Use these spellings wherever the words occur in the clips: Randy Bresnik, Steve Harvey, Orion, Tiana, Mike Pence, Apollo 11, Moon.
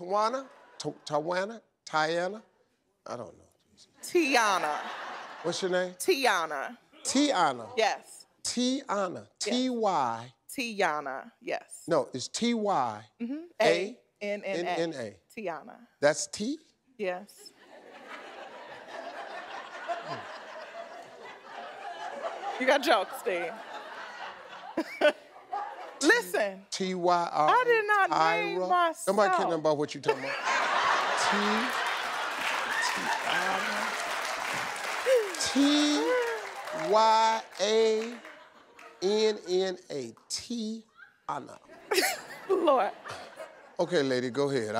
Tiana? I don't know. Tiana. What's your name? Tiana. Tiana? Yes. Tiana. T-Y. Tiana, yes. No, it's T-Y. A-N-N-A. Tiana. That's T? Yes. You got jokes, Steve. Listen. T-Y-R. I did not name myself. Nobody cares about what you're talking about. T-Y-A-N-N-A. Tiana. Lord. Okay, lady, go ahead.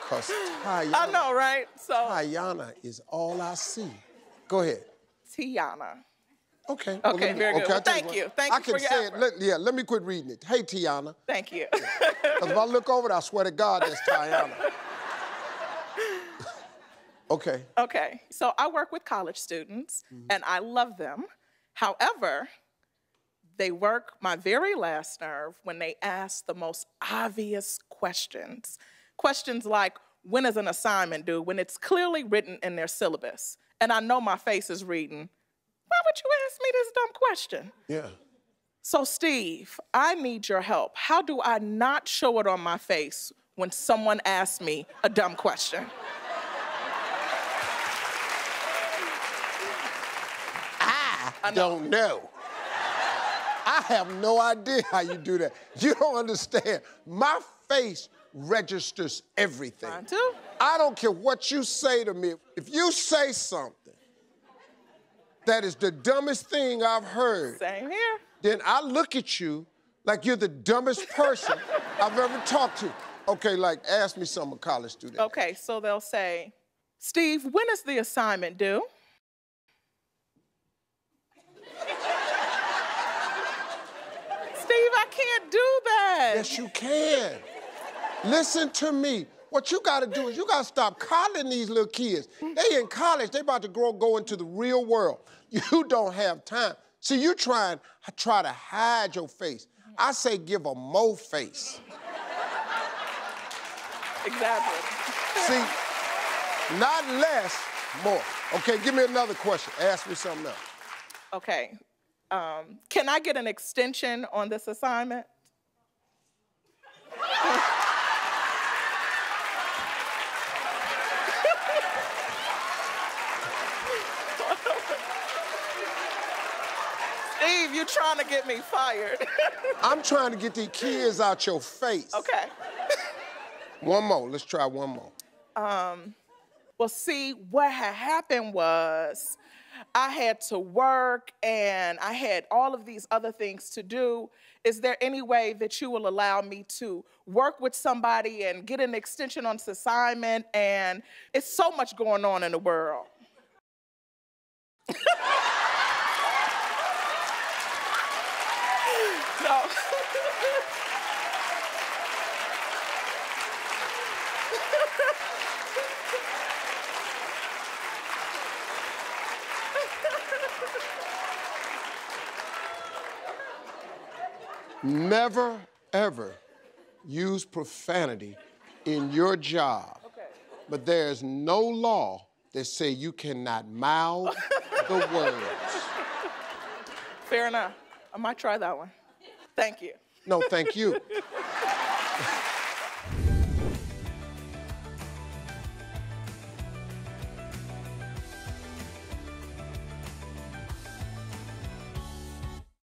Because Tiana. I know, right? So. Tiana is all I see. Go ahead. Tiana. Okay. Okay, well, very good. Okay, well, thank you. Thank you for your effort. Let me quit reading it. Hey, Tiana. Thank you. Because if I look over it, I swear to God, that's Tiana. Okay. Okay. So I work with college students, and I love them. However, they work my very last nerve when they ask the most obvious questions. Questions like, when is an assignment due? When it's clearly written in their syllabus. And I know my face is reading, why would you ask me this dumb question? Yeah. So, Steve, I need your help. How do I not show it on my face when someone asks me a dumb question? I don't know. I have no idea how you do that. You don't understand. My face registers everything. Mine too. I don't care what you say to me. If you say something that is the dumbest thing I've heard, same here, then I look at you like you're the dumbest person I've ever talked to. Okay, like ask me something, a college student. Okay, so they'll say, Steve, when is the assignment due? Steve, I can't do that. Yes, you can. Listen to me. What you gotta do is you gotta stop coddling these little kids. They in college, they about to go into the real world. You don't have time. See, you try to hide your face. I say give a mo face. Exactly. See, not less, more. Okay, give me another question. Ask me something else. Okay. Can I get an extension on this assignment? Steve, you trying to get me fired. I'm trying to get these kids out your face. Okay. One more. Let's try one more. Well, see, what had happened was I had to work and I had all of these other things to do. Is there any way that you will allow me to work with somebody and get an extension on this assignment? And it's so much going on in the world. No. Never, ever use profanity in your job. Okay. But there's no law that says you cannot mouth the words. Fair enough. I might try that one. Thank you. No, thank you.